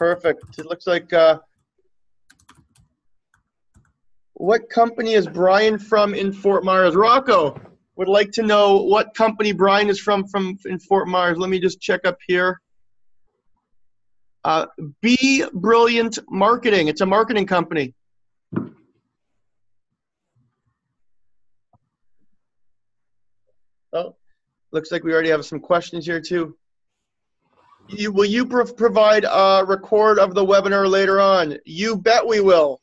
Perfect. It looks like, what company is Brian from in Fort Myers? Rocco would like to know what company Brian is from in Fort Myers. Let me just check up here. Be Brilliant Marketing. It's a marketing company. Oh, looks like we already have some questions here too. Will you provide a record of the webinar later on? You bet we will.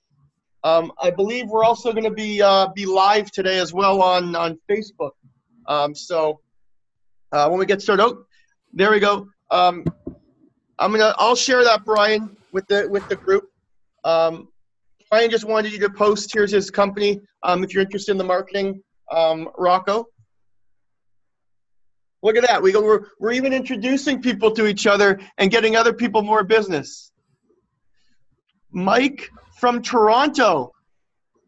I believe we're also going to be live today as well on Facebook. When we get started, oh, there we go. I'll share that, Brian, with the group. Brian just wanted you to post. Here's his company. If you're interested in the marketing, Rocco. Look at that. We're even introducing people to each other and getting other people more business. Mike from Toronto.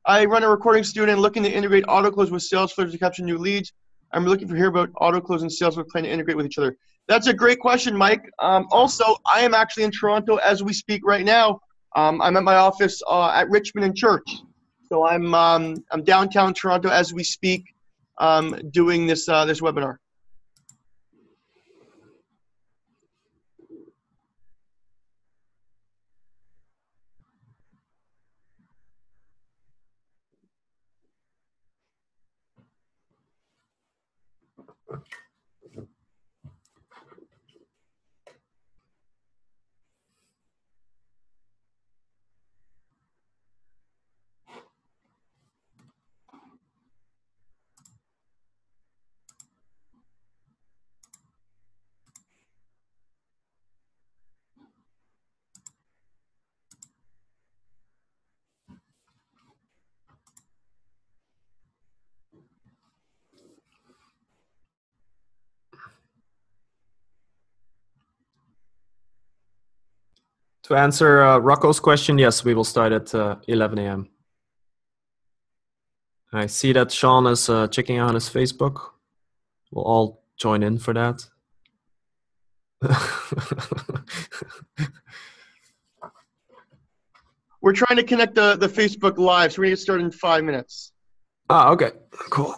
I run a recording studio and looking to integrate Autoklose with Salesflare to capture new leads. I'm looking to hear about Autoklose and Salesflare plan to integrate with each other. That's a great question, Mike. Also, I am actually in Toronto as we speak right now. I'm at my office at Richmond and Church. So I'm downtown Toronto as we speak, doing this this webinar. To answer Rocco's question, yes, we will start at 11 a.m. I see that Shawn is checking out his Facebook. We'll all join in for that. We're trying to connect the Facebook Live, so we're going to get started in 5 minutes. Ah, okay, cool.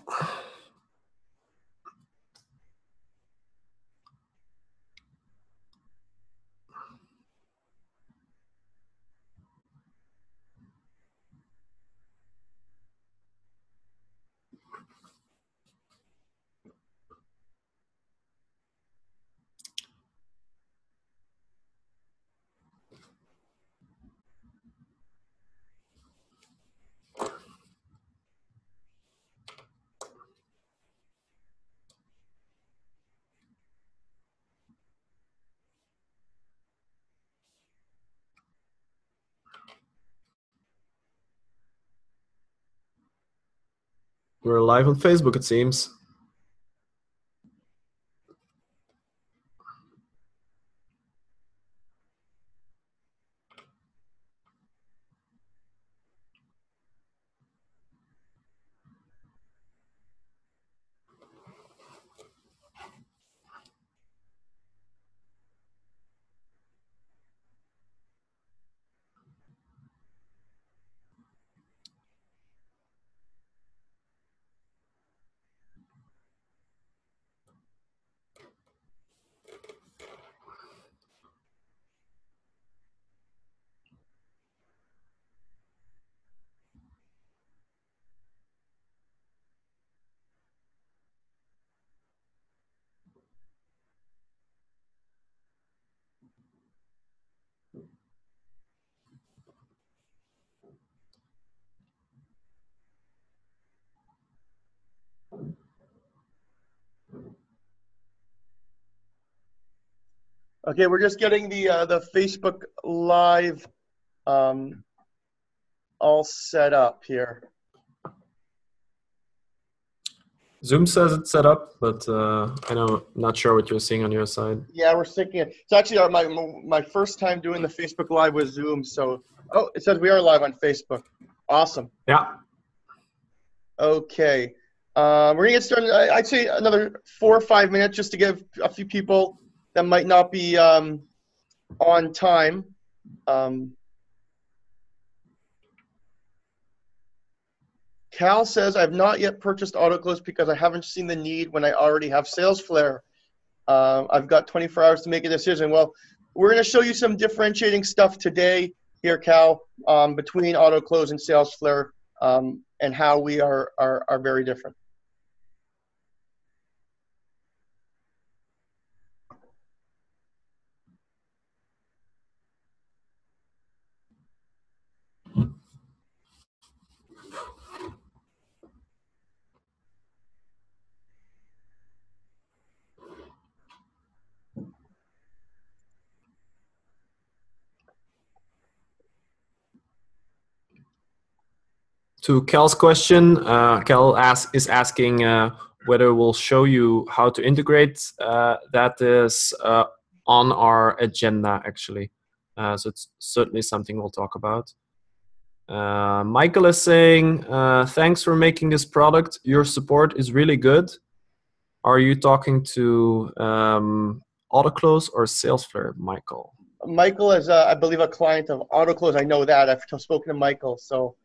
We're live on Facebook, it seems. Okay, we're just getting the Facebook Live all set up here. Zoom says it's set up, but I'm not sure what you're seeing on your side. Yeah, we're syncing it. It's actually my first time doing the Facebook Live with Zoom. So, oh, it says we are live on Facebook. Awesome. Yeah. Okay. We're going to get started. I'd say another 4 or 5 minutes just to give a few people that might not be on time Cal says, I've not yet purchased Autoklose because I haven't seen the need when I already have Salesflare. I've got 24 hours to make a decision. Well, we're going to show you some differentiating stuff today here, Cal, between Autoklose and Salesflare, and how we are very different. To Cal's question, Cal is asking whether we'll show you how to integrate. That is on our agenda, actually. So it's certainly something we'll talk about. Michael is saying, thanks for making this product. Your support is really good. Are you talking to Autoklose or Salesflare, Michael? Michael is, I believe, a client of Autoklose. I know that. I've spoken to Michael, so.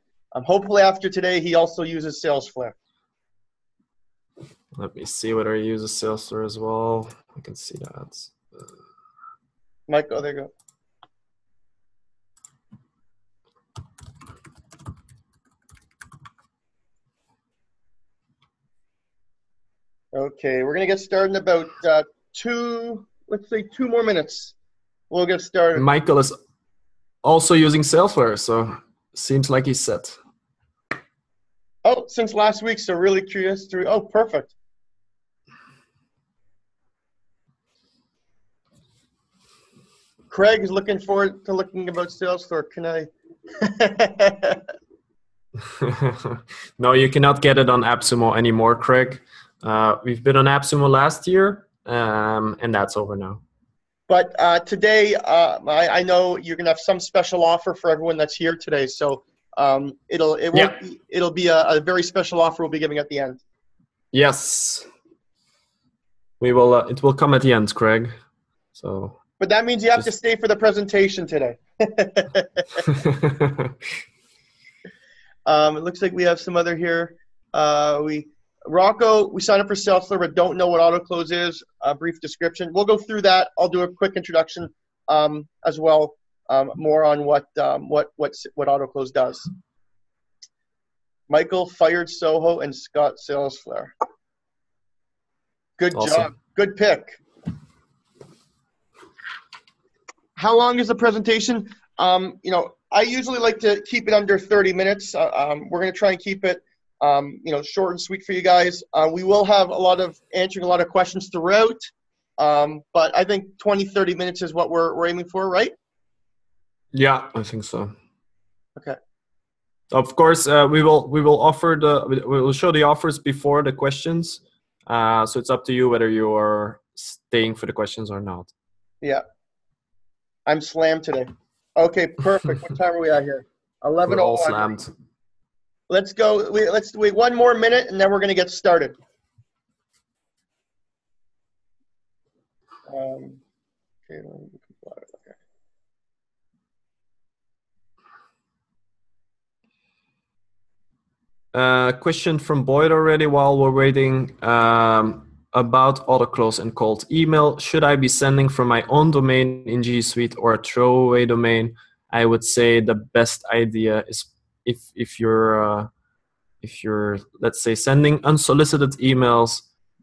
Hopefully after today, he also uses Salesflare. Let me see whether he uses Salesflare as well. I can see that. Michael, there you go. Okay, we're going to get started in about let's say two more minutes. We'll get started. Michael is also using Salesflare, so seems like he's set. Oh, since last week, so really curious to, oh, perfect. Craig is looking forward to looking about Salesforce. Can I? No, you cannot get it on AppSumo anymore, Craig. We've been on AppSumo last year, and that's over now. But today, I know you're gonna have some special offer for everyone that's here today. So it'll be a very special offer we'll be giving at the end. Yes, we will. It will come at the end, Craig. So. But that means you have to stay for the presentation today. It looks like we have some other here. Rocco, we signed up for Salesflare, but don't know what Autoklose is. A brief description. We'll go through that. I'll do a quick introduction as well, more on what Autoklose does. Michael fired Soho and Scott Salesflare. Good job. Good pick. How long is the presentation? You know, I usually like to keep it under 30 minutes. We're going to try and keep it short and sweet for you guys. We will have answering a lot of questions throughout, but I think 20-30 minutes is what we're aiming for, right? Yeah, I think so. Okay. Of course, we will show the offers before the questions. So it's up to you whether you are staying for the questions or not. Yeah. I'm slammed today. Okay, perfect. What time are we at here? 11:01. We're all slammed. Let's go. Let's wait one more minute, and then we're going to get started. Okay. Question from Boyd already while we're waiting about Autoklose and cold email. Should I be sending from my own domain in G Suite or a throwaway domain? I would say the best idea is if you're let's say sending unsolicited emails,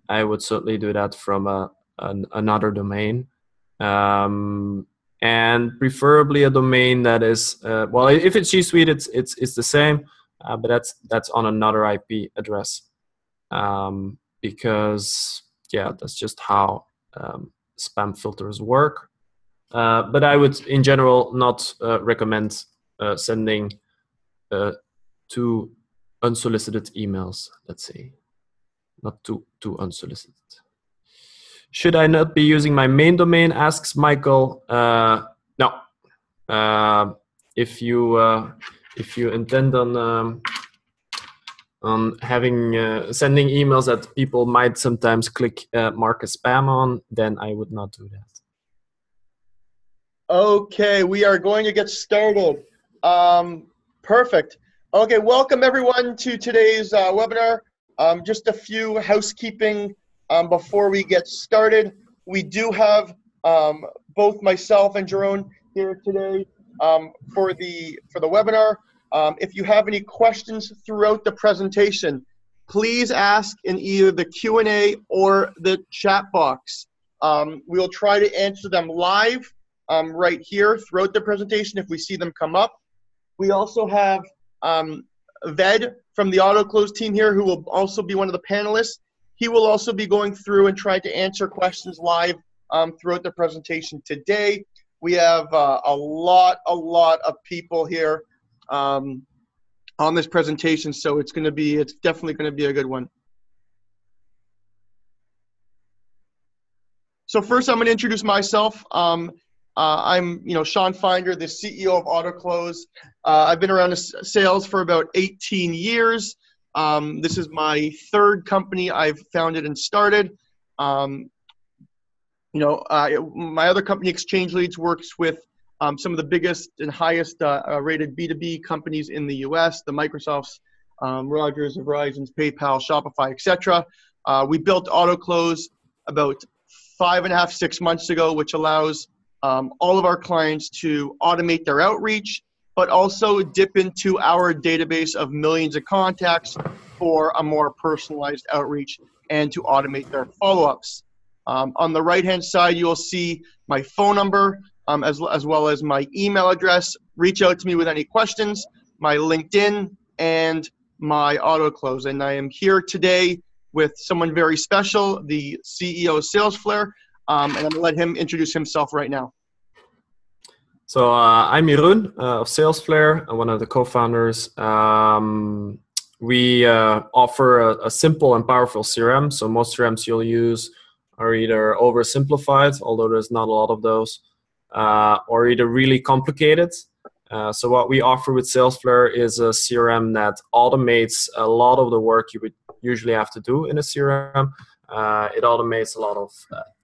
I would certainly do that from another domain, and preferably a domain that is well, if it's G Suite, it's the same, but that's on another IP address, because yeah, that's just how spam filters work. But I would in general not recommend sending to unsolicited emails, let's say. Not too unsolicited. Should I not be using my main domain, asks Michael. No. If you intend on having sending emails that people might sometimes click mark as spam on, then I would not do that. Okay, we are going to get started. Perfect. Okay, welcome everyone to today's webinar. Just a few housekeeping before we get started. We do have both myself and Jeroen here today for the webinar. If you have any questions throughout the presentation, please ask in either the Q&A or the chat box. We will try to answer them live right here throughout the presentation if we see them come up. We also have Ved from the Autoklose team here, who will also be one of the panelists. He will also be going through and trying to answer questions live throughout the presentation today. We have a lot of people here on this presentation, so it's definitely going to be a good one. So first, I'm going to introduce myself. I'm, Shawn Finder, the CEO of Autoklose. I've been around sales for about 18 years. This is my third company I've founded and started. My other company, Exchange Leads, works with some of the biggest and highest rated B2B companies in the U.S., the Microsofts, Rogers, Verizons, PayPal, Shopify, etc. We built Autoklose about 5.5–6 months ago, which allows all of our clients to automate their outreach, but also dip into our database of millions of contacts for a more personalized outreach and to automate their follow-ups. On the right-hand side, you will see my phone number as well as my email address. Reach out to me with any questions, my LinkedIn, and my Autoklose. And I am here today with someone very special, the CEO of Salesflare. And I'm going to let him introduce himself right now. So I'm Jeroen of Salesflare. I'm one of the co-founders. We offer a simple and powerful CRM. So most CRMs you'll use are either oversimplified, although there's not a lot of those, or either really complicated. So what we offer with Salesflare is a CRM that automates a lot of the work you would usually have to do in a CRM. It automates a lot of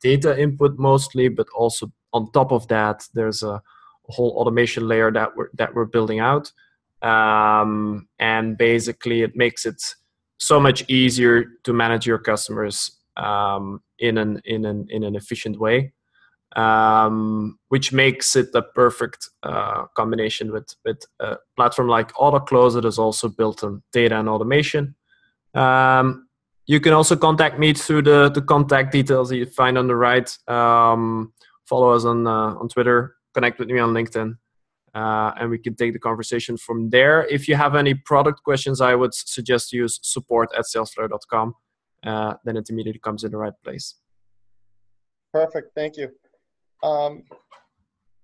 data input mostly, but also on top of that, there's a whole automation layer that we're building out. And basically, it makes it so much easier to manage your customers in an efficient way, which makes it a perfect combination with a platform like Autoklose that is also built on data and automation. You can also contact me through the contact details that you find on the right. Follow us on Twitter, connect with me on LinkedIn, and we can take the conversation from there. If you have any product questions, I would suggest you use support@salesflare.com. Then it immediately comes in the right place. Perfect, thank you.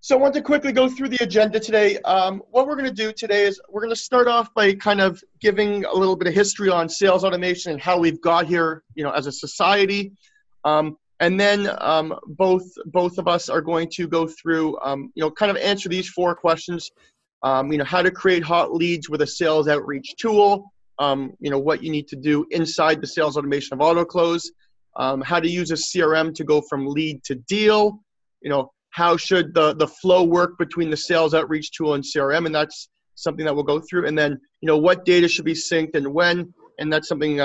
So I want to quickly go through the agenda today. What we're going to do today is we're going to start off by kind of giving a little bit of history on sales automation and how we've got here, as a society. And then both of us are going to go through, kind of answer these four questions. How to create hot leads with a sales outreach tool. What you need to do inside the sales automation of Autoklose. How to use a CRM to go from lead to deal. How should the flow work between the sales outreach tool and CRM? And that's something that we'll go through. And then, what data should be synced and when? And that's something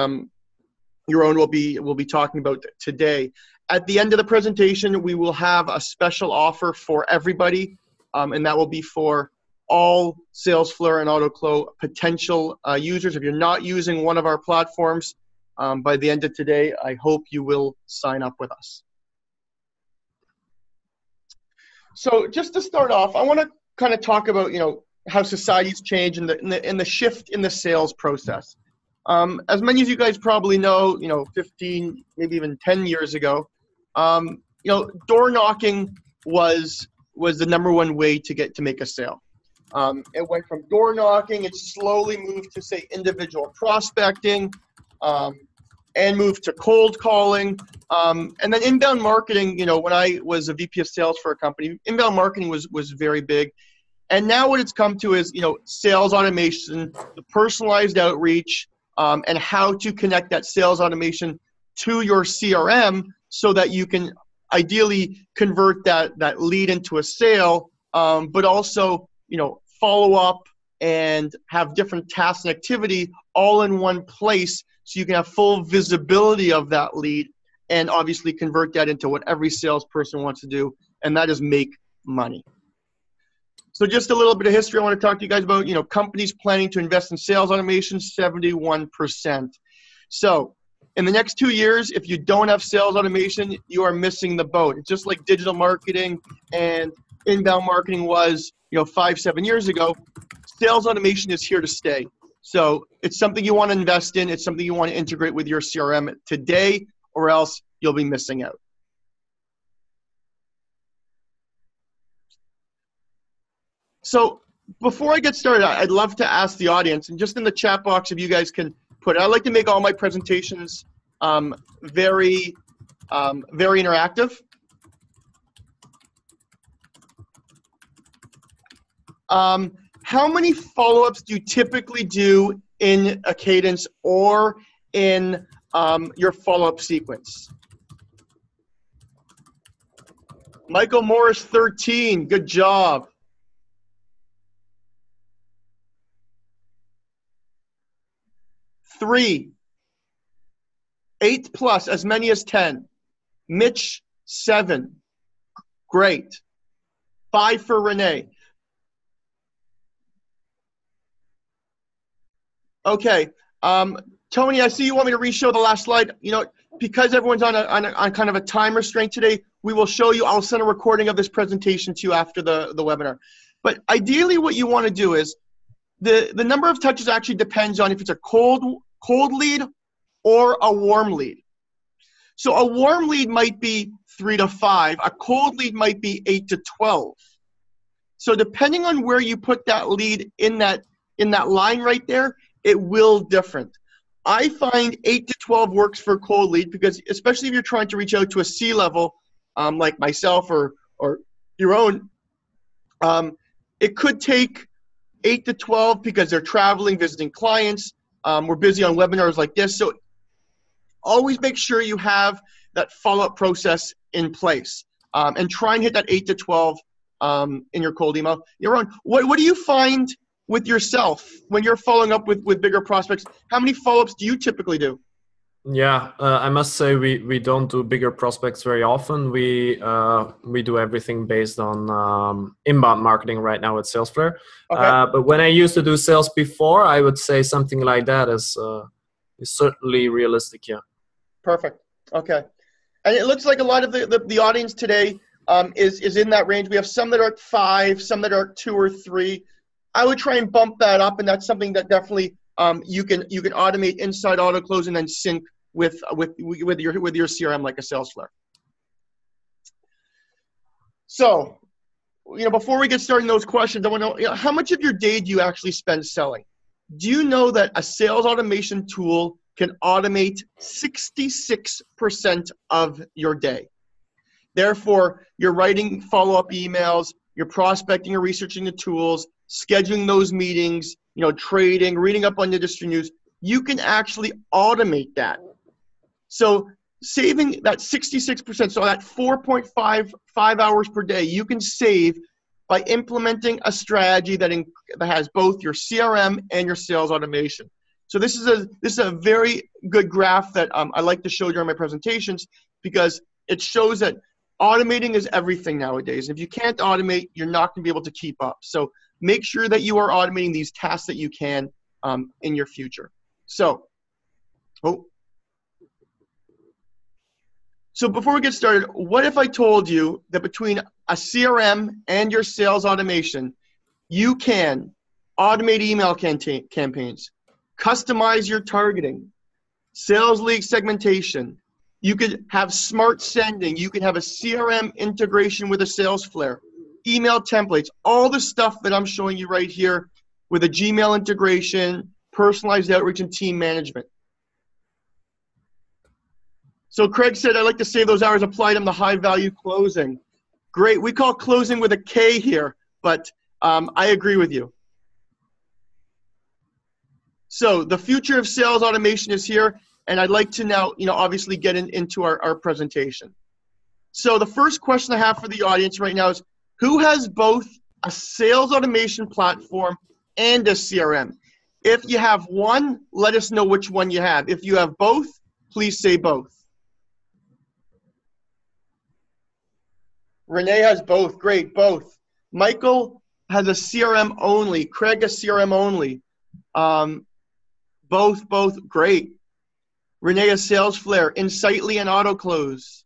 Jeroen will be talking about today. At the end of the presentation, we will have a special offer for everybody, and that will be for all Salesflare and Autoklose potential users. If you're not using one of our platforms, by the end of today, I hope you will sign up with us. So just to start off, I want to kind of talk about, how society's changed and the shift in the sales process. As many of you guys probably know, 15, maybe even 10 years ago, door knocking was the #1 way to make a sale. It went from door knocking, it slowly moved to, say, individual prospecting, and moved to cold calling. And then inbound marketing, when I was a VP of sales for a company, inbound marketing was very big. And now what it's come to is, sales automation, the personalized outreach, and how to connect that sales automation to your CRM so that you can ideally convert that lead into a sale, but also, follow up and have different tasks and activity all in one place so you can have full visibility of that lead and obviously convert that into what every salesperson wants to do, and that is make money. So just a little bit of history I want to talk to you guys about. Companies planning to invest in sales automation, 71%. So in the next 2 years, if you don't have sales automation, you are missing the boat. It's just like digital marketing and inbound marketing was, 5-7 years ago. Sales automation is here to stay. So it's something you want to invest in. It's something you want to integrate with your CRM today, or else you'll be missing out. So before I get started, I'd love to ask the audience, and just in the chat box, if you guys can put it, I like to make all my presentations very interactive. How many follow-ups do you typically do in a cadence or in your follow-up sequence? Michael Morris, 13. Good job. Three. 8 plus, as many as 10. Mitch, 7. Great. 5 for Renee. Okay. Tony, I see you want me to re-show the last slide. Because everyone's on kind of a time restraint today, we will show you. I'll send a recording of this presentation to you after the webinar. But ideally what you want to do is the number of touches actually depends on if it's a cold lead or a warm lead. So a warm lead might be 3 to 5. A cold lead might be 8 to 12. So depending on where you put that lead in that line right there, it will different. I find 8 to 12 works for cold lead because especially if you're trying to reach out to a C-level like myself or your own, it could take 8 to 12 because they're traveling, visiting clients. We're busy on webinars like this. So always make sure you have that follow-up process in place and try and hit that 8 to 12 in your cold email. Jeroen, what do you find with yourself when you're following up with bigger prospects? How many follow-ups do you typically do? Yeah, I must say we don't do bigger prospects very often. We do everything based on inbound marketing right now at Salesflare. Okay. But when I used to do sales before, I would say something like that is certainly realistic, yeah. Perfect, okay. And it looks like a lot of the audience today is in that range. We have some that are at 5, some that are at 2 or 3. I would try and bump that up, and that's something that definitely you can automate inside Autoklose and then sync with your CRM like a Salesflare. So, before we get started in those questions, I want to know, how much of your day do you actually spend selling? Do you know that a sales automation tool can automate 66% of your day? Therefore, you're writing follow-up emails, you're prospecting or researching the tools, scheduling those meetings, trading, reading up on industry news. You can actually automate that. So saving that 66%, so that 4.55 hours per day, you can save by implementing a strategy that has both your CRM and your sales automation. So this is a very good graph that I like to show during my presentations because it shows that automating is everything nowadays. If you can't automate, you're not going to be able to keep up. So make sure that you are automating these tasks that you can in your future. So before we get started, what if I told you that between a CRM and your sales automation, you can automate email campaigns, customize your targeting, sales lead segmentation. You could have smart sending. You could have a CRM integration with a Salesflare, email templates, all the stuff that I'm showing you right here with a Gmail integration, personalized outreach, and team management. So Craig said, I like to save those hours, apply them to high-value closing. Great. We call closing with a K here, but I agree with you. So the future of sales automation is here, and I'd like to now, obviously get into our presentation. So the first question I have for the audience right now is, who has both a sales automation platform and a CRM? If you have one, let us know which one you have. If you have both, please say both. Renee has both. Great, both. Michael has a CRM only. Craig, a CRM only. Both. Great. Renee has Salesflare, Insightly, and Autoklose.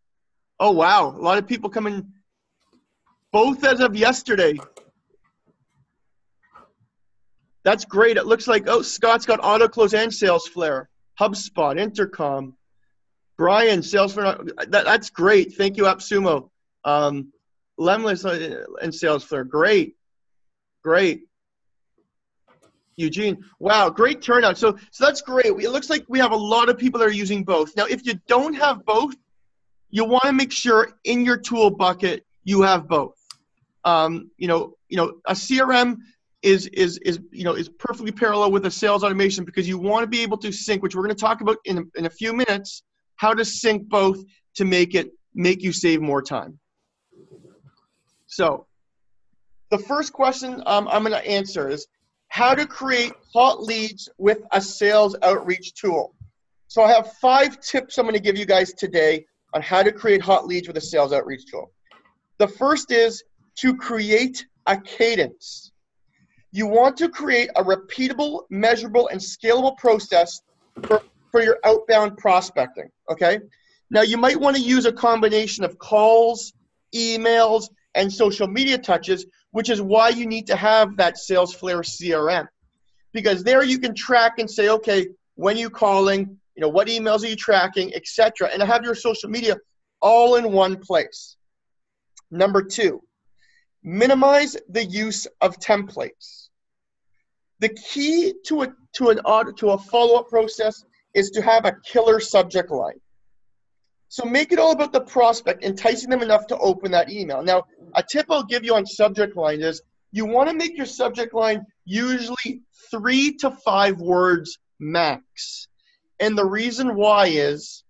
Oh, wow. A lot of people coming. Both as of yesterday. That's great. It looks like, oh, Scott's got Autoklose and Salesflare, HubSpot, Intercom. Brian, Salesflare. That's great. Thank you, AppSumo. Lemless and Salesflare. Great. Eugene. Wow, great turnout. So that's great. It looks like we have a lot of people that are using both. Now, if you don't have both, you want to make sure in your tool bucket you have both. A CRM is perfectly parallel with a sales automation because you want to be able to sync, which we're going to talk about in a few minutes, how to sync both to make you save more time. So the first question I'm going to answer is how to create hot leads with a sales outreach tool. So I have 5 tips I'm going to give you guys today on how to create hot leads with a sales outreach tool. The first is to create a cadence. You want to create a repeatable, measurable, and scalable process for your outbound prospecting, okay? Now, you might want to use a combination of calls, emails, and social media touches, which is why you need to have that Salesflare CRM. Because there you can track and say, okay, when are you calling, what emails are you tracking, etc., and have your social media all in one place. Number 2, minimize the use of templates. The key to a follow-up process is to have a killer subject line. So make it all about the prospect, enticing them enough to open that email. Now, a tip I'll give you on subject line is you want to make your subject line usually 3 to 5 words max. And the reason why is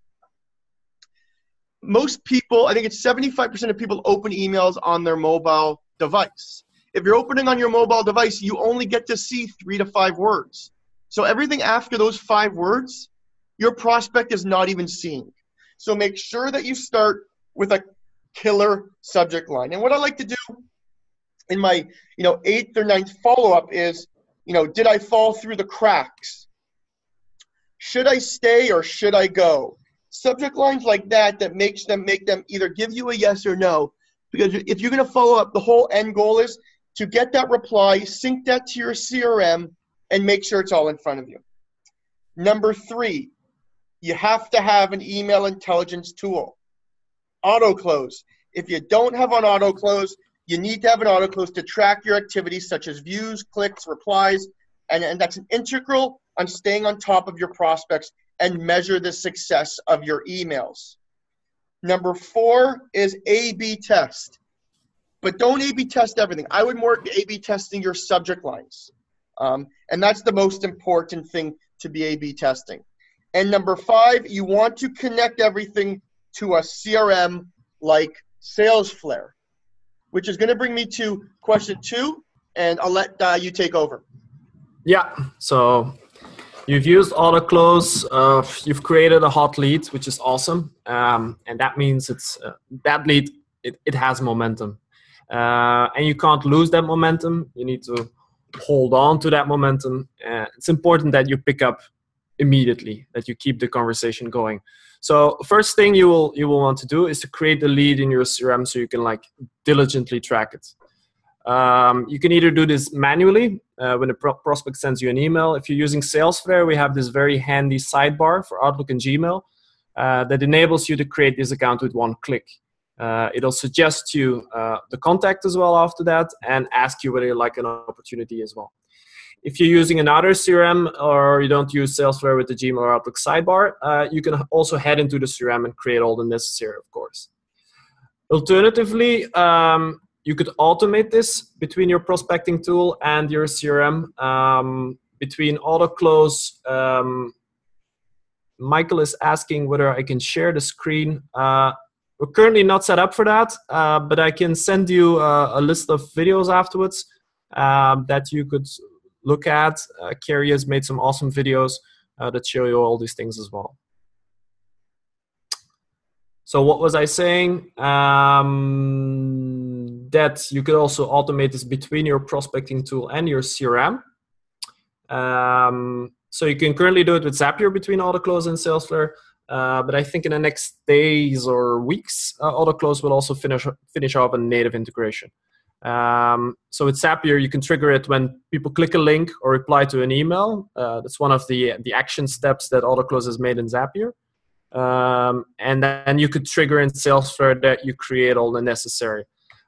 most people, I think it's 75% of people open emails on their mobile device. If you're opening on your mobile device, you only get to see 3 to 5 words. So everything after those 5 words, your prospect is not even seeing. So make sure that you start with a killer subject line. And what I like to do in my 8th or 9th follow-up is, did I fall through the cracks? Should I stay or should I go? Subject lines like that make them either give you a yes or no. Because if you're going to follow up, the whole end goal is to get that reply, sync that to your CRM, and make sure it's all in front of you. Number 3, you have to have an email intelligence tool. Autoklose. If you don't have an Autoklose, you need to have an Autoklose to track your activities such as views, clicks, replies, and that's an integral on staying on top of your prospects and measure the success of your emails. Number 4 is A/B test. But don't A/B test everything. I would more A/B testing your subject lines. And that's the most important thing to be A/B testing. And number 5, you want to connect everything to a CRM like Salesflare, which is going to bring me to question 2, and I'll let you take over. Yeah, so you've used Autoklose, you've created a hot lead, which is awesome. And that means it's that lead, it has momentum. And you can't lose that momentum. You need to hold on to that momentum. It's important that you pick up immediately, that you keep the conversation going. So first thing you will want to do is to create a lead in your CRM so you can diligently track it. You can either do this manually when a prospect sends you an email. If you're using Salesflare, we have this very handy sidebar for Outlook and Gmail that enables you to create this account with one click. It'll suggest you the contact as well after that and ask you whether you like an opportunity as well. If you're using another CRM or you don't use Salesflare with the Gmail or Outlook sidebar, you can also head into the CRM and create all the necessary, of course. Alternatively, you could automate this between your prospecting tool and your CRM. Between Autoklose, Michael is asking whether I can share the screen. We're currently not set up for that, but I can send you a list of videos afterwards that you could look at. Carrie has made some awesome videos that show you all these things as well. So what was I saying? That you could also automate this between your prospecting tool and your CRM. So you can currently do it with Zapier between Autoklose and Salesflare, but I think in the next days or weeks, Autoklose will also finish off a native integration. So with Zapier, you can trigger it when people click a link or reply to an email. That's one of the action steps that Autoklose has made in Zapier. And then you could trigger in Salesflare that you create all the necessary.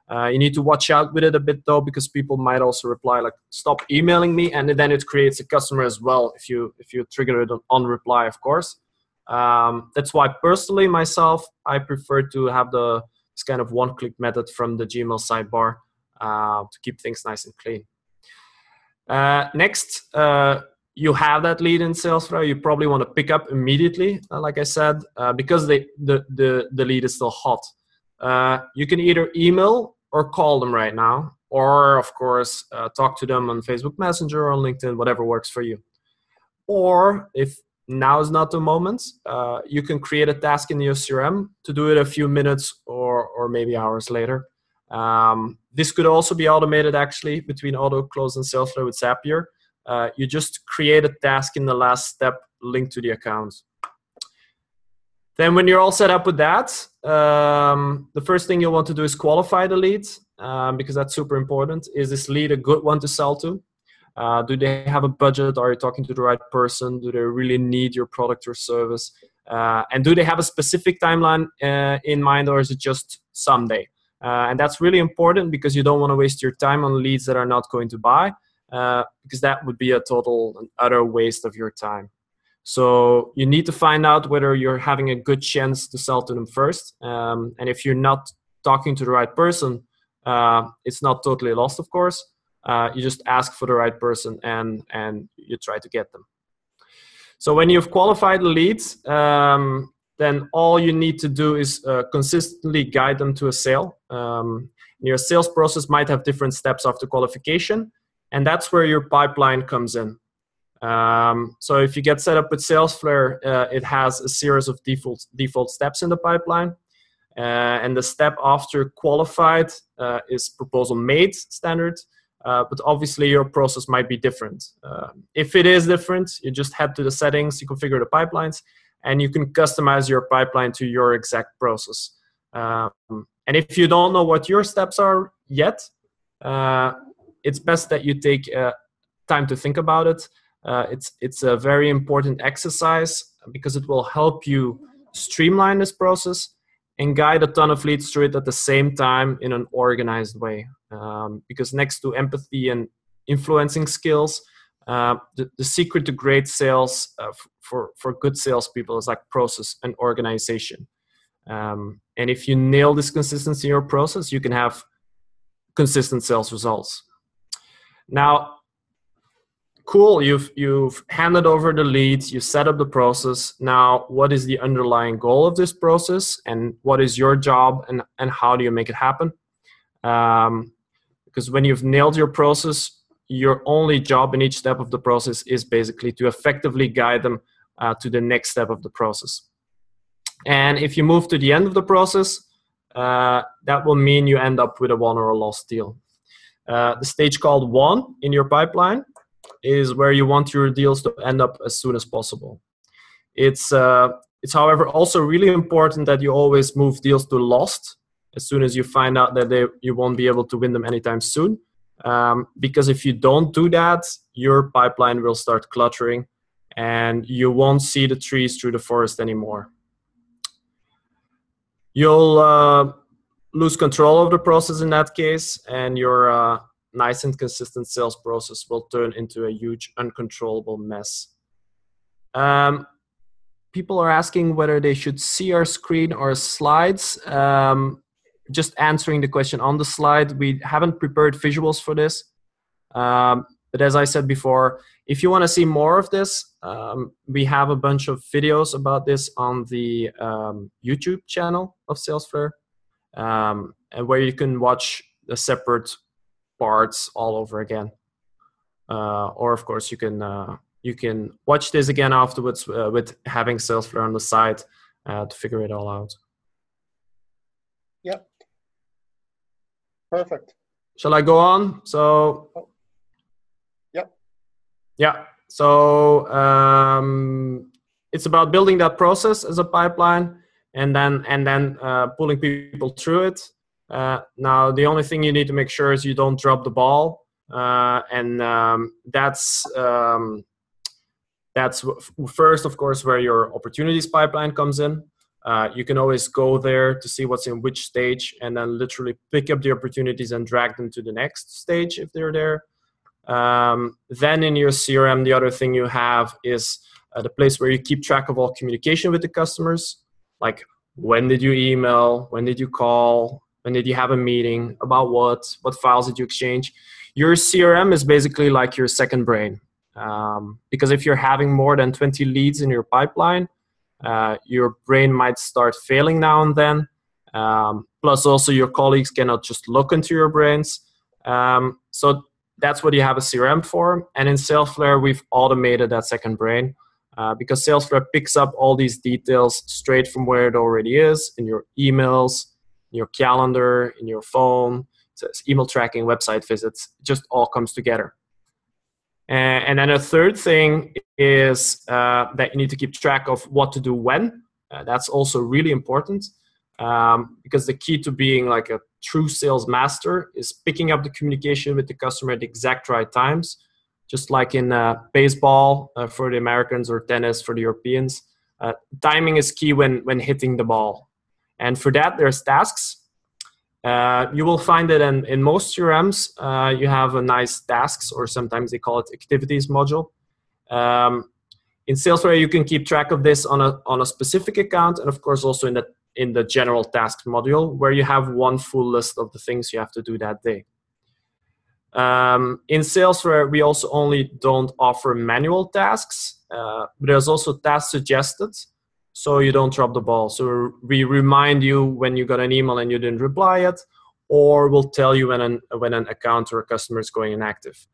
You need to watch out with it a bit though, because people might also reply like, stop emailing me, and then it creates a customer as well if you trigger it on reply, of course. That's why personally myself, I prefer to have this kind of one-click method from the Gmail sidebar to keep things nice and clean. Next, you have that lead in Salesflare, you probably want to pick up immediately, like I said, because the lead is still hot. You can either email or call them right now, or of course talk to them on Facebook Messenger or on LinkedIn, whatever works for you. Or if now is not the moment, you can create a task in your CRM to do it a few minutes or maybe hours later. This could also be automated actually between Autoklose and Salesflare with Zapier. You just create a task in the last step linked to the account. Then when you're all set up with that, the first thing you'll want to do is qualify the lead, because that's super important. Is this lead a good one to sell to? Do they have a budget? Are you talking to the right person? Do they really need your product or service? And do they have a specific timeline in mind, or is it just someday? And that's really important because you don't want to waste your time on leads that are not going to buy, because that would be a total and utter waste of your time. So you need to find out whether you're having a good chance to sell to them first. And if you're not talking to the right person, it's not totally lost, of course. You just ask for the right person and you try to get them. So when you've qualified the leads, then all you need to do is consistently guide them to a sale. Your sales process might have different steps after qualification, and that's where your pipeline comes in. So if you get set up with Salesflare, it has a series of default steps in the pipeline. And the step after qualified is proposal made standard. But obviously your process might be different. If it is different, you just head to the settings, you configure the pipelines, and you can customize your pipeline to your exact process. And if you don't know what your steps are yet, it's best that you take time to think about it. It's a very important exercise because it will help you streamline this process and guide a ton of leads through it at the same time in an organized way. Because next to empathy and influencing skills, the secret to great sales for good salespeople is like process and organization. And if you nail this consistency in your process, you can have consistent sales results. Now, cool, you've handed over the leads, you set up the process. Now, what is the underlying goal of this process, and what is your job, and how do you make it happen? Because when you've nailed your process, your only job in each step of the process is basically to effectively guide them to the next step of the process. And if you move to the end of the process, that will mean you end up with a won or a lost deal. The stage called won in your pipeline is where you want your deals to end up as soon as possible. It's however also really important that you always move deals to lost as soon as you find out that you won't be able to win them anytime soon. Because if you don't do that, your pipeline will start cluttering and you won't see the trees through the forest anymore. You'll lose control of the process in that case, and your nice and consistent sales process will turn into a huge uncontrollable mess. People are asking whether they should see our screen or slides. Just answering the question on the slide, we haven't prepared visuals for this. But as I said before, if you want to see more of this, we have a bunch of videos about this on the YouTube channel of Salesflare, and where you can watch the separate parts all over again. Or of course, you can watch this again afterwards with having Salesflare on the side to figure it all out. Yep. Perfect. Shall I go on? So. Oh. Yeah, so it's about building that process as a pipeline, and then pulling people through it. Now, the only thing you need to make sure is you don't drop the ball, and that's first, of course, where your opportunities pipeline comes in. You can always go there to see what's in which stage, and then literally pick up the opportunities and drag them to the next stage if they're there. Then in your CRM, the other thing you have is the place where you keep track of all communication with the customers. Like, when did you email? When did you call? When did you have a meeting? About what? What files did you exchange? Your CRM is basically like your second brain. Because if you're having more than 20 leads in your pipeline, your brain might start failing now and then. Plus also your colleagues cannot just look into your brains. So that's what you have a CRM for. And in Salesflare, we've automated that second brain because Salesflare picks up all these details straight from where it already is, in your emails, in your calendar, in your phone, so it's email tracking, website visits, it just all comes together. And then a third thing is that you need to keep track of what to do when. That's also really important because the key to being like a true sales master is picking up the communication with the customer at the exact right times, just like in baseball for the Americans or tennis for the Europeans. Timing is key when hitting the ball. And for that, there's tasks. You will find that in most CRMs, you have a nice tasks, or sometimes they call it activities module. In Salesforce, you can keep track of this on a specific account, and of course also in the general task module, where you have one full list of the things you have to do that day. In Salesforce, we also only don't offer manual tasks, but there's also tasks suggested, so you don't drop the ball. So we remind you when you got an email and you didn't reply yet, or we'll tell you when an account or a customer is going inactive.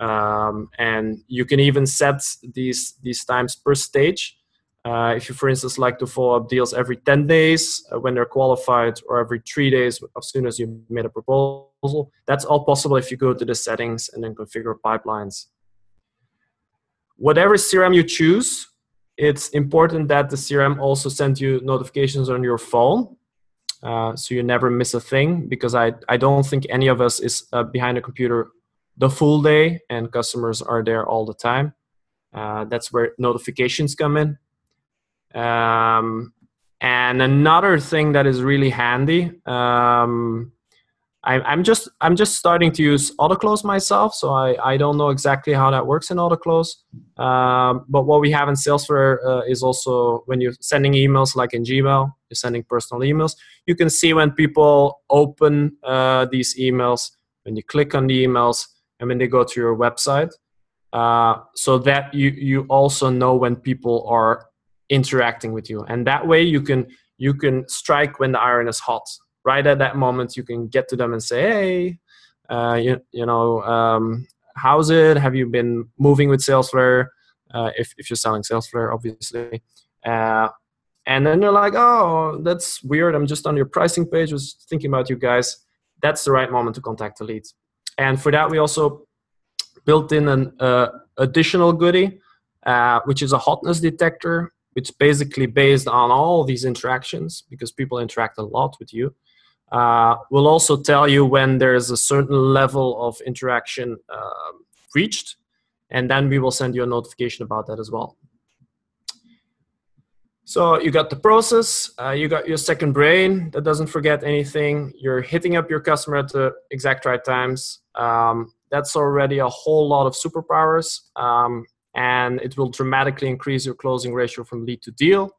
And you can even set these times per stage. If you, for instance, like to follow up deals every 10 days when they're qualified, or every 3 days as soon as you made a proposal, that's all possible if you go to the settings and then configure pipelines. Whatever CRM you choose, it's important that the CRM also sends you notifications on your phone so you never miss a thing, because I don't think any of us is behind a computer the full day and customers are there all the time. That's where notifications come in. And another thing that is really handy, I'm just starting to use Autoklose myself, so I don't know exactly how that works in Autoklose. But what we have in Salesforce is also when you're sending emails, like in Gmail, you're sending personal emails, you can see when people open these emails, when you click on the emails, and when they go to your website, so that you also know when people are interacting with you, and that way you can strike when the iron is hot. Right at that moment, you can get to them and say, "Hey, how's it? Have you been moving with Salesflare? If you're selling Salesflare, obviously." And then they're like, "Oh, that's weird. I'm just on your pricing page. Was thinking about you guys." That's the right moment to contact the leads. And for that, we also built in an additional goodie, which is a hotness detector. It's basically based on all these interactions, because people interact a lot with you. We'll also tell you when there's a certain level of interaction reached, and then we will send you a notification about that as well. So you got the process, you got your second brain that doesn't forget anything, you're hitting up your customer at the exact right times. That's already a whole lot of superpowers. And it will dramatically increase your closing ratio from lead to deal.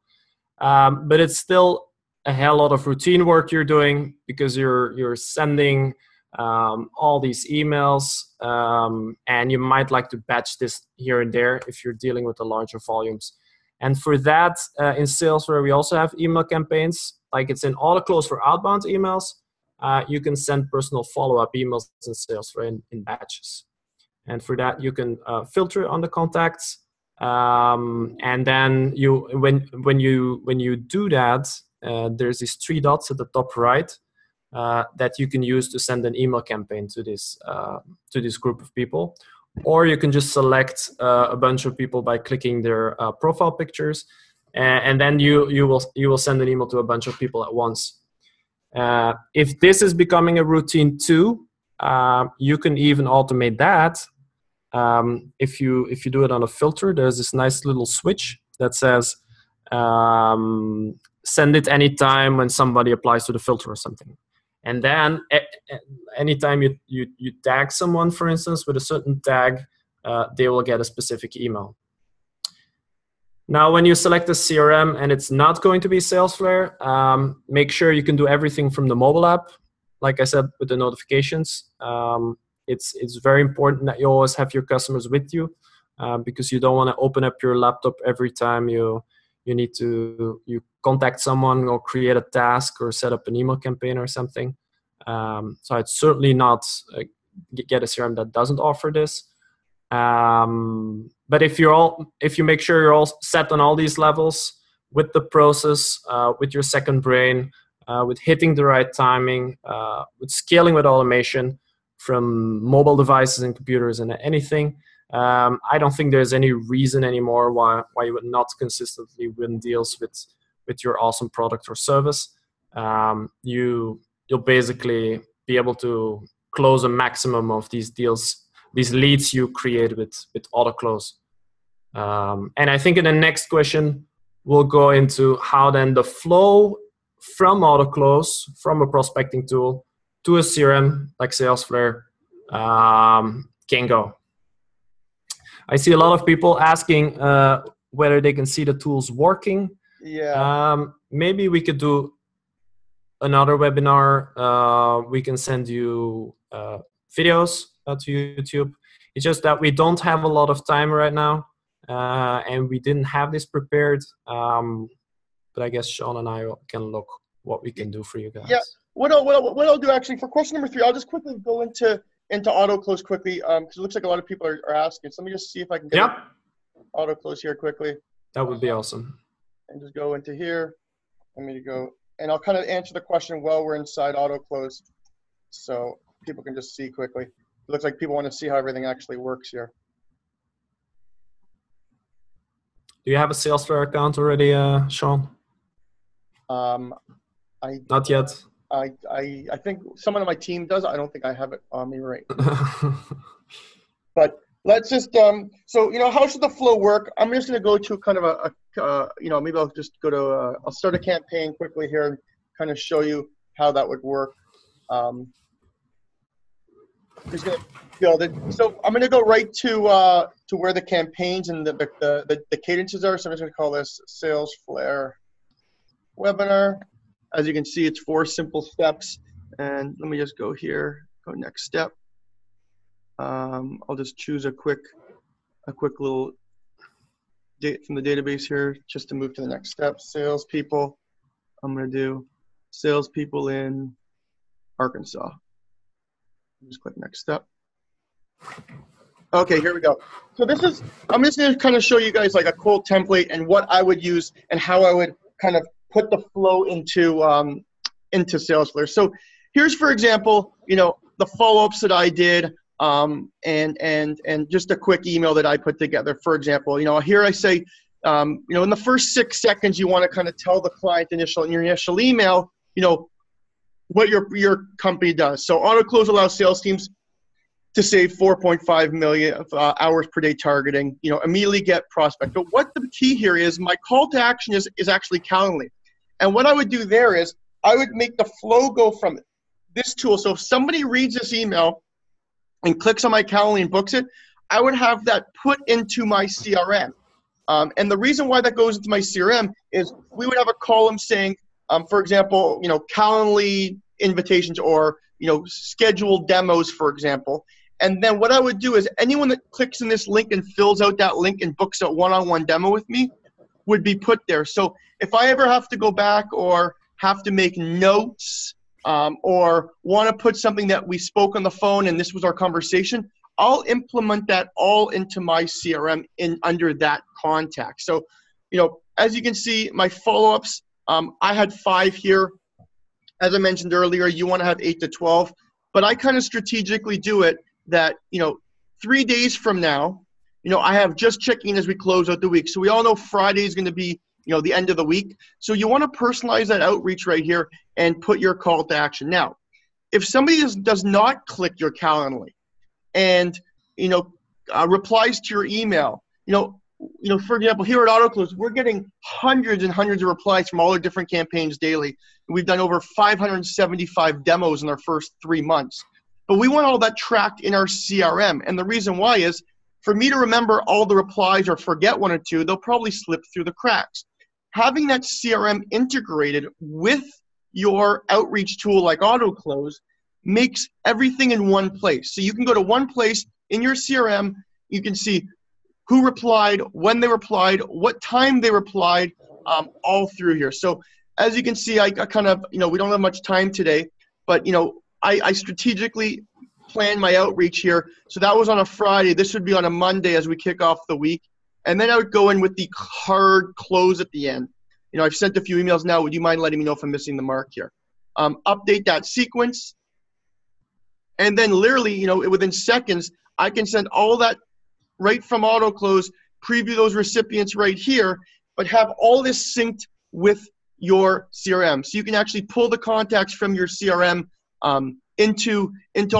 But it's still a hell lot of routine work you're doing, because you're sending all these emails, and you might like to batch this here and there if you're dealing with the larger volumes. And for that, in Salesflare, we also have email campaigns. Like it's in Autoklose for outbound emails. You can send personal follow-up emails in Salesflare in batches. And for that, you can filter on the contacts. And then you, when you do that, there's these three dots at the top right that you can use to send an email campaign to this group of people. Or you can just select a bunch of people by clicking their profile pictures, and then you will send an email to a bunch of people at once. If this is becoming a routine too, you can even automate that. If you do it on a filter, there's this nice little switch that says send it anytime when somebody applies to the filter or something. And then anytime you tag someone, for instance, with a certain tag, they will get a specific email. Now, when you select a CRM and it's not going to be Salesflare, make sure you can do everything from the mobile app. Like I said, with the notifications, it's very important that you always have your customers with you, because you don't want to open up your laptop every time you need to contact someone or create a task or set up an email campaign or something. So I'd certainly not get a CRM that doesn't offer this. But if you make sure you're all set on all these levels with the process, with your second brain, with hitting the right timing, with scaling with automation from mobile devices and computers and anything, I don't think there's any reason anymore why you would not consistently win deals with your awesome product or service. You'll basically be able to close a maximum of these deals, these leads you create with Autoklose. And I think in the next question, we'll go into how then the flow from Autoklose, from a prospecting tool to a CRM like Salesflare, can go. I see a lot of people asking whether they can see the tools working. Yeah. Maybe we could do another webinar. We can send you videos to YouTube. It's just that we don't have a lot of time right now, and we didn't have this prepared. But I guess Shawn and I can look what we can do for you guys. Yeah, what I'll do actually for question number 3, I'll just quickly go into Autoklose quickly, because it looks like a lot of people are asking. So let me just see if I can get Autoklose here quickly. That would be awesome. And just go into here. Let me go, and I'll kind of answer the question while we're inside Autoklose, so people can just see quickly. It looks like people want to see how everything actually works here. Do you have a Salesflare account already, Shawn? Not yet. I think someone on my team does. I don't think I have it on me right now. But let's just, so, you know, how should the flow work? I'm just going to go to kind of maybe I'll just go to, I'll start a campaign quickly here and kind of show you how that would work. Just going to build it. So I'm going to go right to where the campaigns and the cadences are. So I'm just going to call this Salesflare webinar. As you can see, it's 4 simple steps. And let me just go here, go next step. I'll just choose a quick little date from the database here just to move to the next step. Salespeople. I'm going to do salespeople in Arkansas. Just click next step. Okay, here we go. So this is, I'm just going to kind of show you guys like a cool template and what I would use and how I would kind of put the flow into Salesflare. So here's, for example, you know, the follow-ups that I did, and just a quick email that I put together. For example, you know, here I say, you know, in the first 6 seconds, you want to kind of tell the client in your initial email, you know, what your company does. So Autoklose allows sales teams to save 4.5 million hours per day targeting, you know, immediately get prospect. But what the key here is, my call to action is actually Calendly. And what I would do there is I would make the flow go from this tool. So if somebody reads this email and clicks on my Calendly and books it, I would have that put into my CRM. And the reason why that goes into my CRM is we would have a column saying, for example, you know, Calendly invitations or schedule demos, for example. And then what I would do is anyone that clicks in this link and fills out that link and books a one-on-one demo with me would be put there. So if I ever have to go back or have to make notes or want to put something that we spoke on the phone and this was our conversation, I'll implement that all into my CRM in under that contact. So, as you can see, my follow-ups, I had 5 here. As I mentioned earlier, you want to have 8 to 12, but I kind of strategically do it that, 3 days from now, I have just checking as we close out the week. So we all know Friday is going to be, the end of the week. So you want to personalize that outreach right here and put your call to action. Now, if somebody does not click your Calendly and, replies to your email, for example, here at Autoklose, we're getting hundreds and hundreds of replies from all our different campaigns daily. We've done over 575 demos in our first 3 months. But we want all that tracked in our CRM. And the reason why is for me to remember all the replies or forget one or two, they'll probably slip through the cracks. Having that CRM integrated with your outreach tool like Autoklose makes everything in one place. So you can go to one place in your CRM, you can see who replied, when they replied, what time they replied, all through here. So as you can see, I kind of, we don't have much time today, but, I strategically plan my outreach here. So that was on a Friday. This would be on a Monday as we kick off the week. And then I would go in with the hard close at the end. I've sent a few emails now. Would you mind letting me know if I'm missing the mark here? Update that sequence. And then literally, within seconds, I can send all that right from Autoklose, preview those recipients right here, but have all this synced with your CRM. So you can actually pull the contacts from your CRM into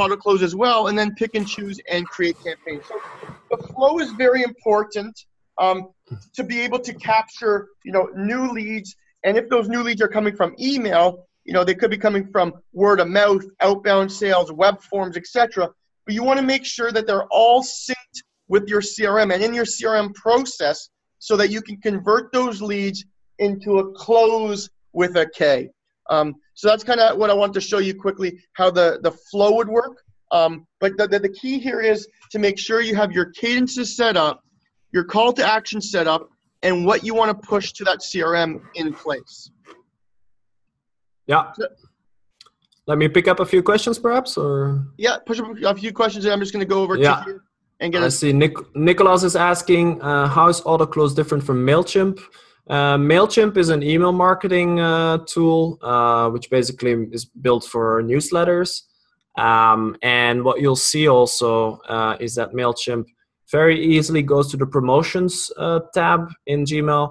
Autoklose as well, and then pick and choose and create campaigns. So the flow is very important to be able to capture, new leads. And if those new leads are coming from email, they could be coming from word of mouth, outbound sales, web forms, etc. But you want to make sure that they're all synced with your CRM and in your CRM process so that you can convert those leads into a close with a K. So that's kind of what I want to show you quickly, how the flow would work. But the key here is to make sure you have your cadences set up, your call to action set up, and what you want to push to that CRM in place. Yeah. So, let me pick up a few questions perhaps, or? Yeah, push up a few questions, and I'm just going to go over to you. I see Nicholas is asking, how is Autoklose different from MailChimp? MailChimp is an email marketing tool, which basically is built for newsletters. And what you'll see also is that MailChimp very easily goes to the promotions tab in Gmail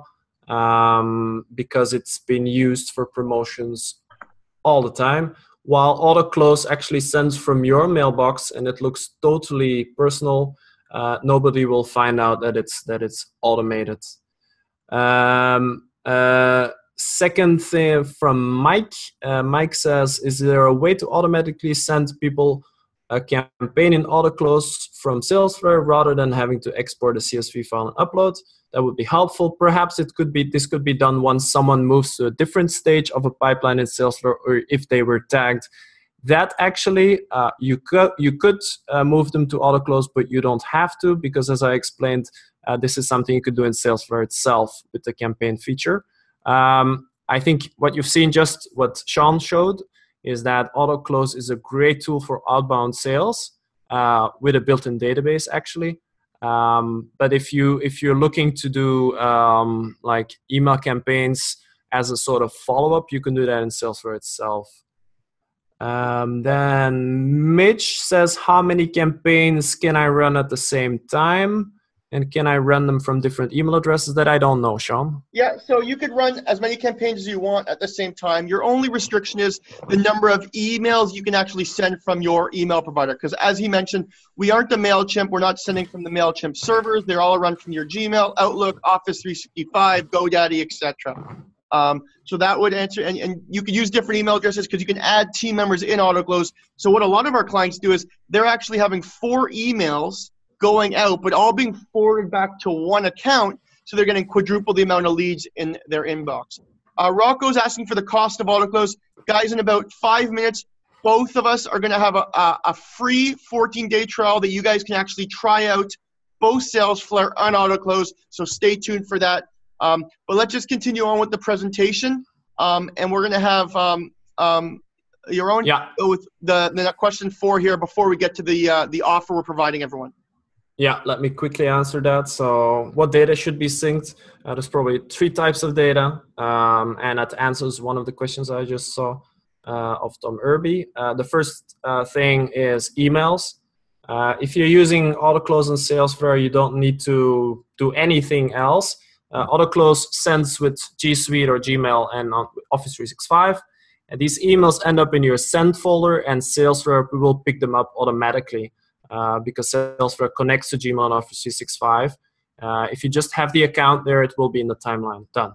because it's been used for promotions all the time. While Autoklose actually sends from your mailbox and it looks totally personal, nobody will find out that it's automated. Second thing from Mike. Mike says, is there a way to automatically send people a campaign in Autoklose from Salesflare rather than having to export a CSV file and upload? That would be helpful. Perhaps it could be, this could be done once someone moves to a different stage of a pipeline in Salesforce, or if they were tagged. That actually, you could move them to Autoklose, but you don't have to, because as I explained, this is something you could do in Salesforce itself with the campaign feature. I think what you've seen, just what Shawn showed, is that Autoklose is a great tool for outbound sales with a built-in database actually. But if you're looking to do like email campaigns as a sort of follow-up, you can do that in Salesforce itself. Then Mitch says, how many campaigns can I run at the same time? And can I run them from different email addresses? That I don't know, Shawn. Yeah, so you could run as many campaigns as you want at the same time. Your only restriction is the number of emails you can actually send from your email provider. Because as he mentioned, we aren't the MailChimp. We're not sending from the MailChimp servers. They're all run from your Gmail, Outlook, Office 365, GoDaddy, etc. So that would answer, and you could use different email addresses because you can add team members in Autoklose. So what a lot of our clients do is they're actually having 4 emails going out, but all being forwarded back to one account, so they're getting quadruple the amount of leads in their inbox. Rocco's asking for the cost of Autoklose. Guys, in about 5 minutes, Both of us are going to have a free 14-day trial that you guys can actually try out, both Salesflare and Autoklose, so stay tuned for that. But let's just continue on with the presentation, and we're going to have Jeroen go with the question 4 here before we get to the offer we're providing everyone. Yeah, let me quickly answer that. So what data should be synced? There's probably 3 types of data, and that answers one of the questions I just saw of Tom Irby. The first thing is emails. If you're using Autoklose and Salesflare, you don't need to do anything else. Autoklose sends with G Suite or Gmail and Office 365. And these emails end up in your send folder, and Salesflare will pick them up automatically. Because Salesflare connects to Gmail and Office 365. If you just have the account there, it will be in the timeline. Done.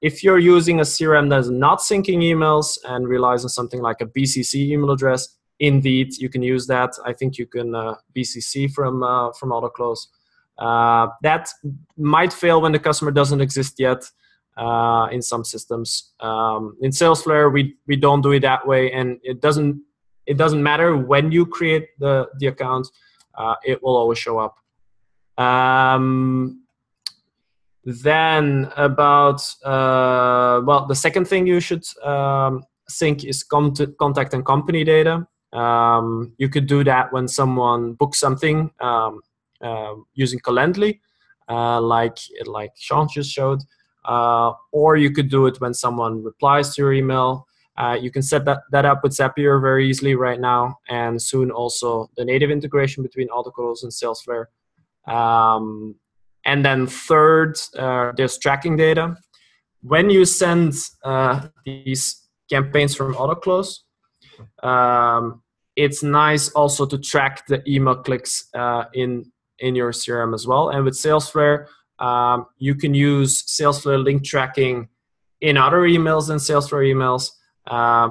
If you're using a CRM that is not syncing emails and relies on something like a BCC email address, Indeed, you can use that. I think you can BCC from Autoklose. That might fail when the customer doesn't exist yet in some systems. In Salesflare, we don't do it that way, and it doesn't matter when you create the account, it will always show up. Then about, well, the second thing you should sync is contact and company data. You could do that when someone books something using Calendly, like Shawn just showed, or you could do it when someone replies to your email. You can set that up with Zapier very easily right now, and soon also the native integration between Autoklose and Salesflare. And then third, there's tracking data. When you send these campaigns from Autoklose, it's nice also to track the email clicks in your CRM as well. And with Salesflare, you can use Salesflare link tracking in other emails than Salesflare emails.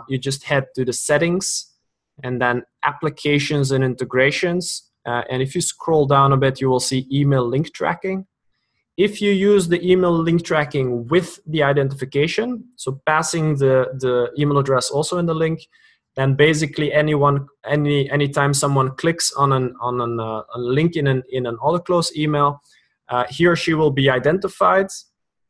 You just head to the settings and then applications and integrations. And if you scroll down a bit, you will see email link tracking. If you use the email link tracking with the identification, so passing the email address also in the link, then basically anytime someone clicks on a link in an Autoklose email, he or she will be identified.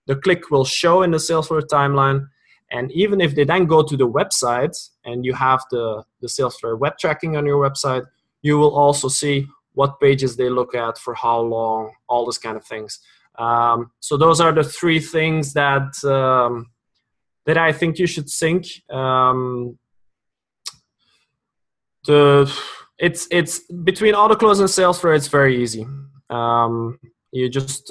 The click will show in the Salesforce timeline. And even if they then go to the website and you have the Salesflare web tracking on your website, you will also see what pages they look at, for how long, all those kind of things. So those are the 3 things that, that I think you should sync. It's between Autoklose and Salesflare, it's very easy. You just,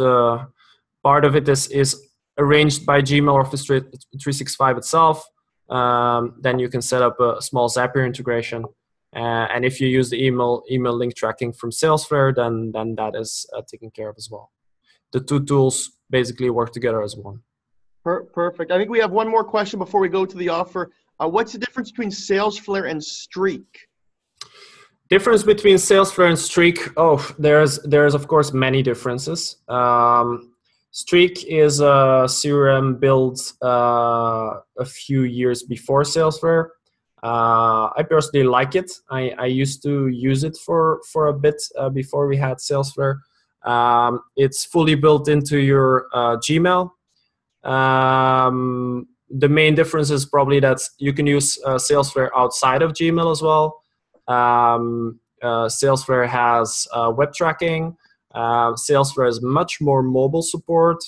part of it is arranged by Gmail or Office 365 itself. Then you can set up a small Zapier integration. And if you use the email link tracking from Salesflare, then that is taken care of as well. The 2 tools basically work together as one. Perfect. I think we have one more question before we go to the offer. What's the difference between Salesflare and Streak? Difference between Salesflare and Streak? Oh, there's of course many differences. Streak is a CRM built a few years before Salesflare. I personally like it. I used to use it for a bit before we had Salesflare. It's fully built into your Gmail. The main difference is probably that you can use Salesflare outside of Gmail as well. Salesflare has web tracking. Salesflare is much more mobile support.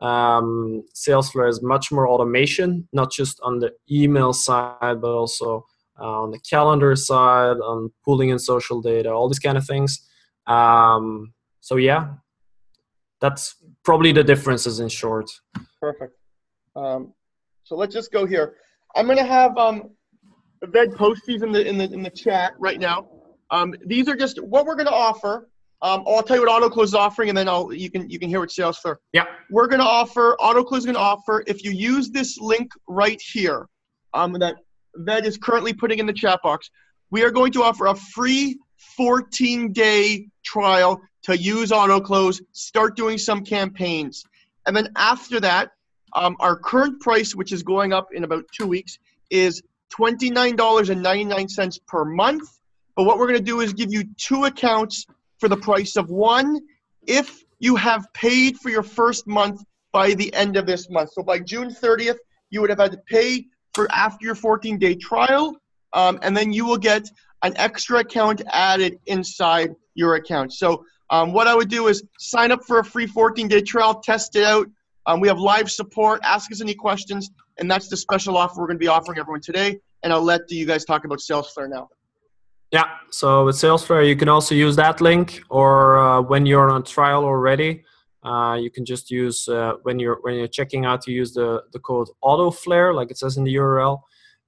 Salesflare is much more automation, not just on the email side, but also on the calendar side, on pulling in social data, all these kind of things. So yeah, that's probably the differences in short. Perfect. So let's just go here. I'm going to have Ved post these in the chat right now. These are just what we're going to offer. I'll tell you what Autoklose is offering, and then you can hear what Salesflare. Yeah. We're going to offer, Autoklose is going to offer, if you use this link right here, that Ved is currently putting in the chat box, we are going to offer a free 14-day trial to use Autoklose, start doing some campaigns. And then after that, our current price, which is going up in about 2 weeks, is $29.99 per month. But what we're going to do is give you 2 accounts for the price of 1 if you have paid for your first month by the end of this month. So by June 30th, you would have had to pay for after your 14-day trial, and then you will get an extra account added inside your account. So what I would do is sign up for a free 14-day trial, test it out. We have live support, ask us any questions, and that's the special offer we're going to be offering everyone today. And I'll let you guys talk about Salesflare now. Yeah, so with Salesflare, you can also use that link, or when you're on trial already, you can just use, when you're checking out, you use the code AutoFlare, like it says in the URL.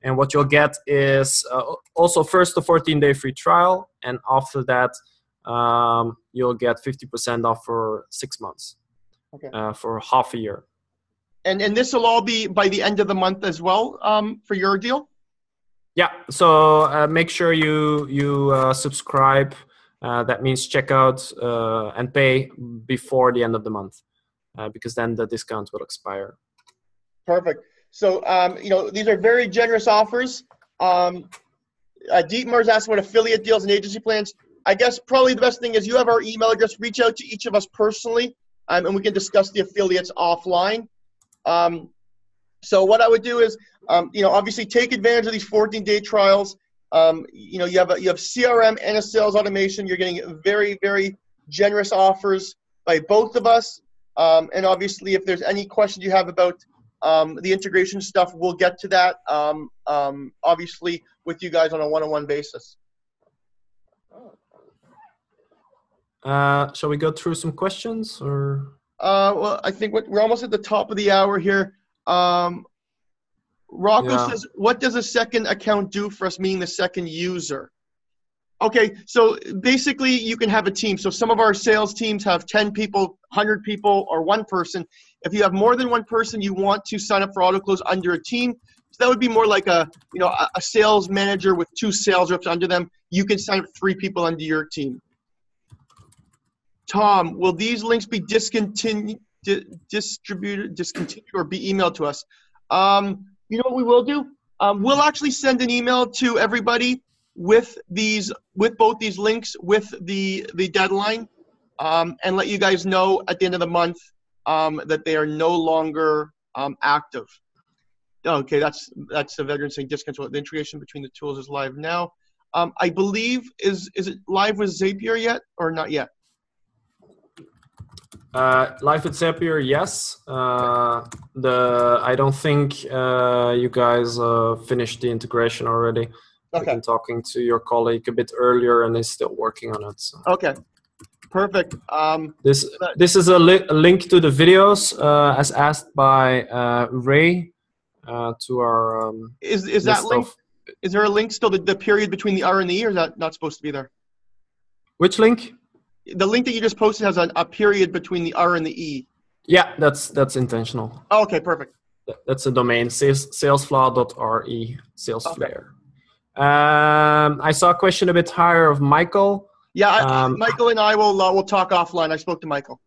And what you'll get is also first the 14-day free trial, and after that, you'll get 50% off for 6 months, okay, for half a year. And this will all be by the end of the month as well, for your deal? Yeah, so make sure you subscribe. That means check out and pay before the end of the month, because then the discount will expire. Perfect. So, you know, these are very generous offers. Dietmar's asked about affiliate deals and agency plans. I guess probably the best thing is you have our email address. Reach out to each of us personally, and we can discuss the affiliates offline. So what I would do is, you know, obviously take advantage of these 14-day trials. You know, you have CRM and a sales automation. You're getting very, very generous offers by both of us. And obviously, if there's any questions you have about the integration stuff, we'll get to that, obviously, with you guys on a one-on-one basis. Shall we go through some questions? Or? Well, I think we're almost at the top of the hour here. Rocco says, what does a second account do for us, meaning the second user? Okay, so basically you can have a team. So some of our sales teams have 10 people, 100 people, or 1 person. If you have more than 1 person, you want to sign up for Autoklose under a team. So that would be more like a sales manager with 2 sales reps under them. You can sign up 3 people under your team. Tom, will these links be discontinued or be emailed to us? You know what we will do? We'll actually send an email to everybody with both these links with the deadline, and let you guys know at the end of the month that they are no longer active. Okay, that's the veteran saying discontinue. The integration between the tools is live now. I believe is it live with Zapier yet or not yet? Live with Zapier, yes. I don't think you guys finished the integration already. Okay. I've been talking to your colleague a bit earlier, and he's still working on it. So. Okay, perfect. This is a link to the videos, as asked by Ray, to our. Is that link? Is there a link still? The period between the R and the E, or is that not supposed to be there? Which link? The link that you just posted has a period between the R and the E. Yeah, that's intentional. Oh, okay, perfect. That's a domain, salesflare.re, Salesflare. Okay. I saw a question a bit higher of Michael. Yeah, Michael and I will talk offline. I spoke to Michael.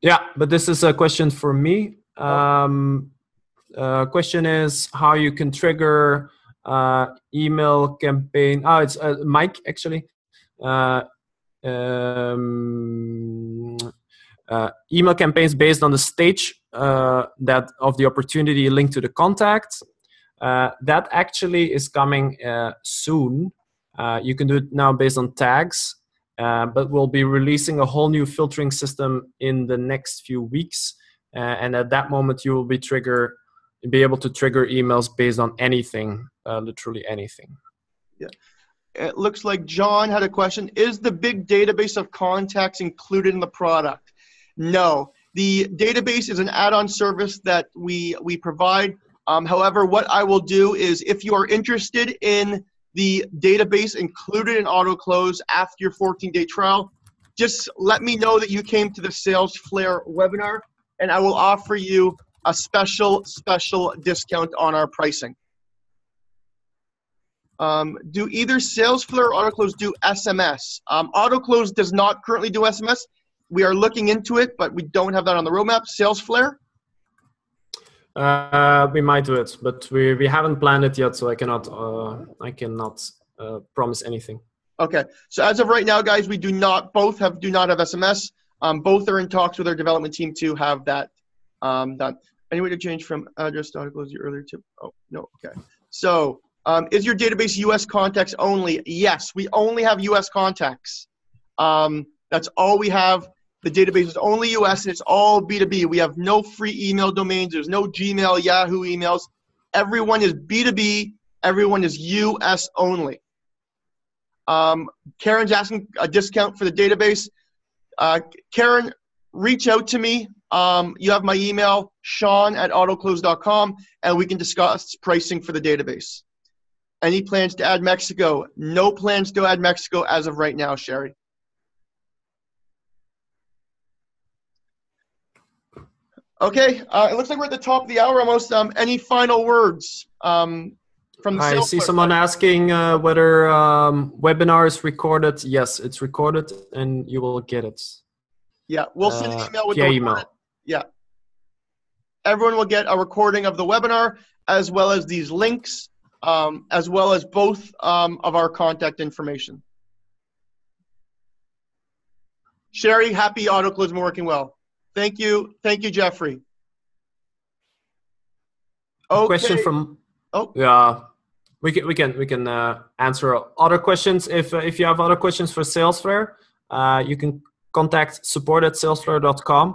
Yeah, but this is a question for me. Question is how you can trigger email campaign. Oh, it's Mike, actually. Email campaigns based on the stage of the opportunity linked to the contact. That actually is coming soon. You can do it now based on tags, but we'll be releasing a whole new filtering system in the next few weeks. And at that moment, you will be able to trigger emails based on anything, literally anything. Yeah. It looks like John had a question. Is the big database of contacts included in the product? No. The database is an add-on service that we provide. However, what I will do is if you are interested in the database included in Autoklose after your 14-day trial, just let me know that you came to the Salesflare webinar, and I will offer you a special, special discount on our pricing. Do either Salesflare or Autoklose do SMS? Autoklose does not currently do SMS. We are looking into it, but we don't have that on the roadmap. Salesflare? We might do it, but we haven't planned it yet, so I cannot promise anything. Okay, so as of right now, guys, we do not have SMS. Both are in talks with our development team to have that done. Anyway, to change from address to Autoklose your earlier tip. Oh no, okay. So is your database US contacts only? Yes, we only have US contacts. That's all we have. The database is only US, and it's all B2B. We have no free email domains. There's no Gmail, Yahoo emails. Everyone is B2B. Everyone is US only. Karen's asking a discount for the database. Karen, reach out to me. You have my email, Shawn@autoklose.com, and we can discuss pricing for the database. Any plans to add Mexico? No plans to add Mexico as of right now, Sherry. Okay, it looks like we're at the top of the hour almost. Any final words from the sales? I see someone asking whether webinar is recorded. Yes, it's recorded, and you will get it. Yeah, we'll send an email with the email. Yeah. Everyone will get a recording of the webinar, as well as these links, as well as both of our contact information. Sherry, happy Autoklose been working well. Thank you. Thank you, Jeffrey. Okay. Question from, oh yeah, we can answer other questions. If you have other questions for Salesflare, you can contact support@salesflare.com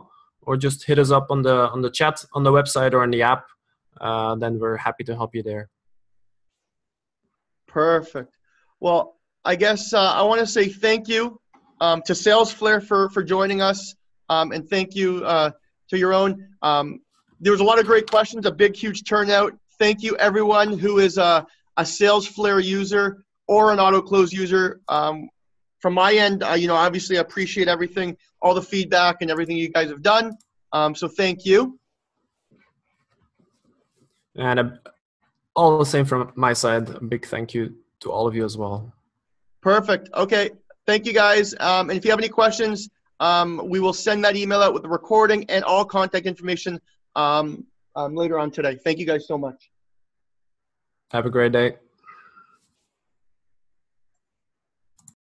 or just hit us up on the chat, on the website, or on the app. Then we're happy to help you there. Perfect. Well, I guess I want to say thank you to Salesflare for joining us. And thank you to Jeroen. There was a lot of great questions, a big, huge turnout. Thank you, everyone who is a Salesflare user or an Autoklose user. From my end, obviously I appreciate everything, all the feedback and everything you guys have done. So thank you. And all the same from my side, a big thank you to all of you as well. Perfect. Okay. Thank you, guys. And if you have any questions, we will send that email out with the recording and all contact information later on today. Thank you guys so much. Have a great day.